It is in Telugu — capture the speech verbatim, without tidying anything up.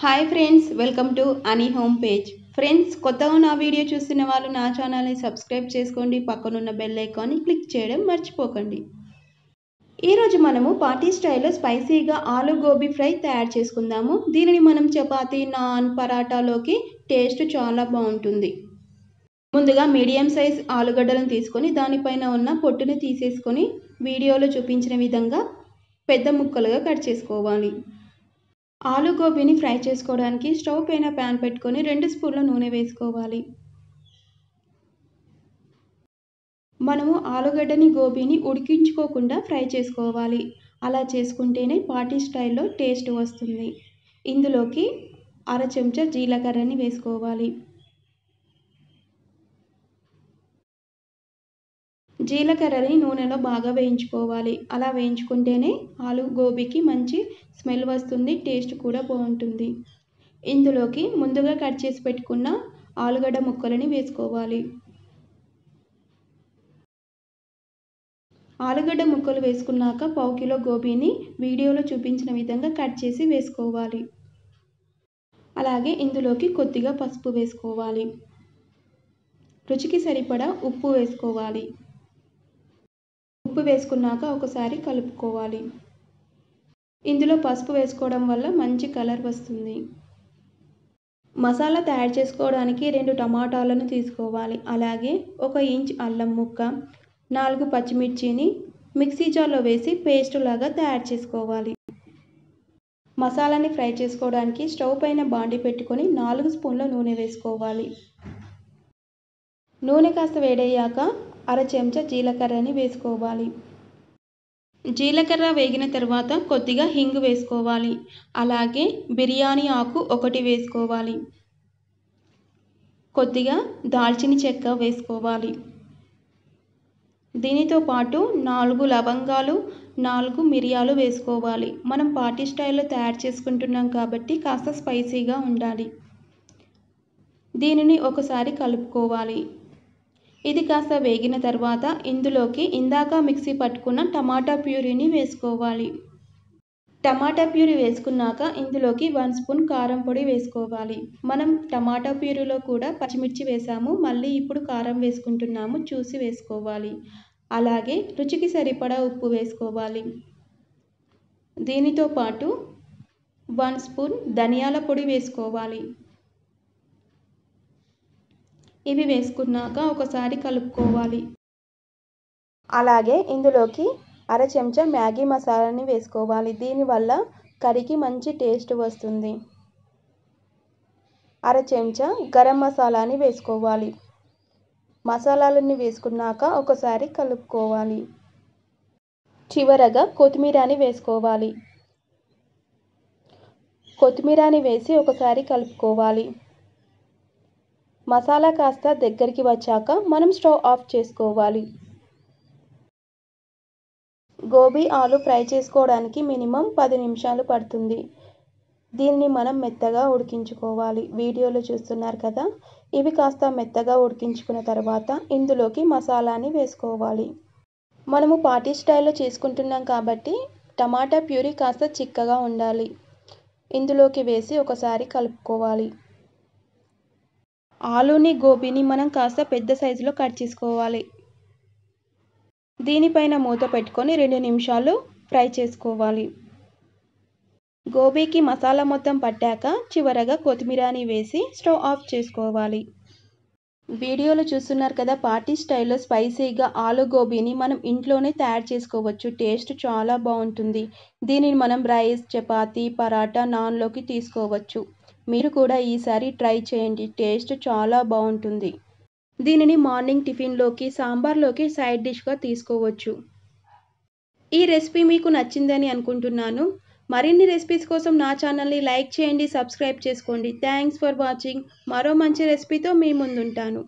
Hi friends, welcome to Ani home page. Friends, కొత్తగా నా వీడియో చూస్తున్న వాళ్ళు నా ఛానల్ ని సబ్స్క్రైబ్ చేసుకోండి, పక్కన ఉన్న బెల్ ఐకాన్ ని క్లిక్ చేయడం మర్చిపోకండి। ఈ రోజు మనము పార్టీ స్టైల్లో స్పైసీగా ఆలూ గోబీ ఫ్రై తయారు చేసుకుందాము। దీనిని మనం చపాతీ, నాన్, పరాటాలోకి టేస్ట్ చాలా బాగుంటుంది। ముందుగా మీడియం సైజ్ ఆలుగడ్డలను తీసుకొని దానిపైన ఉన్న పొట్టుని తీసేసుకొని వీడియోలో చూపించిన విధంగా పెద్ద ముక్కలుగా కట్ చేసుకోవాలి। ఆలు గోబీని ఫ్రై చేసుకోవడానికి స్టవ్ పైన ప్యాన్ పెట్టుకొని రెండు స్పూన్ల నూనె వేసుకోవాలి। మనము ఆలుగడ్డని గోబీని ఉడికించుకోకుండా ఫ్రై చేసుకోవాలి। అలా చేసుకుంటేనే పార్టీ స్టైల్లో టేస్ట్ వస్తుంది। ఇందులోకి అర చెంచా జీలకర్రని వేసుకోవాలి। జీలకర్రని నూనెలో బాగా వేయించుకోవాలి। అలా వేయించుకుంటేనే ఆలు గోబీకి మంచి స్మెల్ వస్తుంది, టేస్ట్ కూడా బాగుంటుంది। ఇందులోకి ముందుగా కట్ చేసి పెట్టుకున్న ఆలుగడ్డ ముక్కలని వేసుకోవాలి। ఆలుగడ్డ ముక్కలు వేసుకున్నాక పావు కిలో గోబీని వీడియోలో చూపించిన విధంగా కట్ చేసి వేసుకోవాలి। అలాగే ఇందులోకి కొద్దిగా పసుపు వేసుకోవాలి। రుచికి సరిపడా ఉప్పు వేసుకోవాలి। ఉప్పు వేసుకున్నాక ఒకసారి కలుపుకోవాలి। ఇందులో పసుపు వేసుకోవడం వల్ల మంచి కలర్ వస్తుంది। మసాలా తయారు చేసుకోవడానికి రెండు టమాటాలను తీసుకోవాలి। అలాగే ఒక ఇంచ్ అల్లం ముక్క, నాలుగు పచ్చిమిర్చిని మిక్సీ జార్లో వేసి పేస్ట్ లాగా తయారు చేసుకోవాలి। మసాలాని ఫ్రై చేసుకోవడానికి స్టవ్ పైన బాండి పెట్టుకొని నాలుగు స్పూన్ల నూనె వేసుకోవాలి। నూనె కాస్త వేడయ్యాక అర చెంచా జీలకర్రని వేసుకోవాలి। జీలకర్ర వేగిన తర్వాత కొద్దిగా హింగు వేసుకోవాలి। అలాగే బిర్యానీ ఆకు ఒకటి వేసుకోవాలి। కొద్దిగా దాల్చిన చెక్క వేసుకోవాలి। దీనితో పాటు నాలుగు లవంగాలు, నాలుగు మిరియాలు వేసుకోవాలి। మనం పార్టీ స్టైల్లో తయారు చేసుకుంటున్నాం కాబట్టి కాస్త స్పైసీగా ఉండాలి। దీనిని ఒకసారి కలుపుకోవాలి। ఇది కాస్త వేగిన తర్వాత ఇందులోకి ఇందాక మిక్సీ పట్టుకున్న టమాటా ప్యూరీని వేసుకోవాలి। టమాటా ప్యూరీ వేసుకున్నాక ఇందులోకి వన్ స్పూన్ కారం పొడి వేసుకోవాలి। మనం టమాటా ప్యూరీలో కూడా పచ్చిమిర్చి వేసాము, మళ్ళీ ఇప్పుడు కారం వేసుకుంటున్నాము, చూసి వేసుకోవాలి। అలాగే రుచికి సరిపడా ఉప్పు వేసుకోవాలి। దీనితో పాటు వన్ స్పూన్ ధనియాల పొడి వేసుకోవాలి। ఇవి వేసుకున్నాక ఒకసారి కలుపుకోవాలి। అలాగే ఇందులోకి అర చెంచా మ్యాగీ మసాలాని వేసుకోవాలి। దీనివల్ల కర్రీకి మంచి టేస్ట్ వస్తుంది। అర చెంచా గరం మసాలాని వేసుకోవాలి। మసాలాలని వేసుకున్నాక ఒకసారి కలుపుకోవాలి। చివరగా కొత్తిమీరని వేసుకోవాలి। కొత్తిమీరని వేసి ఒకసారి కలుపుకోవాలి। మసాలా కాస్త దగ్గరికి వచ్చాక మనం స్టవ్ ఆఫ్ చేసుకోవాలి। గోబీ ఆలు ఫ్రై చేసుకోవడానికి మినిమం పది నిమిషాలు పడుతుంది। దీన్ని మనం మెత్తగా ఉడికించుకోవాలి। వీడియోలో చూస్తున్నారు కదా, ఇవి కాస్త మెత్తగా ఉడికించుకున్న తర్వాత ఇందులోకి మసాలాని వేసుకోవాలి। మనము పార్టీ స్టైల్లో చేసుకుంటున్నాం కాబట్టి టమాటా ప్యూరీ కాస్త చిక్కగా ఉండాలి। ఇందులోకి వేసి ఒకసారి కలుపుకోవాలి। ఆలూని, గోబీని మనం కాస్త పెద్ద సైజులో కట్ చేసుకోవాలి। దీనిపైన మూత పెట్టుకొని రెండు నిమిషాలు ఫ్రై చేసుకోవాలి। గోబీకి మసాలా మొత్తం పట్టాక చివరగా కొత్తిమీరని వేసి స్టవ్ ఆఫ్ చేసుకోవాలి। వీడియోలో చూస్తున్నారు కదా, పార్టీ స్టైల్లో స్పైసీగా ఆలు గోబీని మనం ఇంట్లోనే తయారు చేసుకోవచ్చు। టేస్ట్ చాలా బాగుంటుంది। దీనిని మనం రైస్, చపాతీ, పరాటా, నాన్లోకి తీసుకోవచ్చు। మీరు కూడా ఈసారి ట్రై చేయండి, టేస్ట్ చాలా బాగుంటుంది। దీనిని మార్నింగ్ టిఫిన్లోకి, సాంబార్లోకి సైడ్ డిష్గా తీసుకోవచ్చు। ఈ రెసిపీ మీకు నచ్చిందని అనుకుంటున్నాను। మరిన్ని రెసిపీస్ కోసం నా ఛానల్ని లైక్ చేయండి, సబ్స్క్రైబ్ చేసుకోండి। Thanks for watching. మరో మంచి రెసిపీతో మీ ముందుంటాను।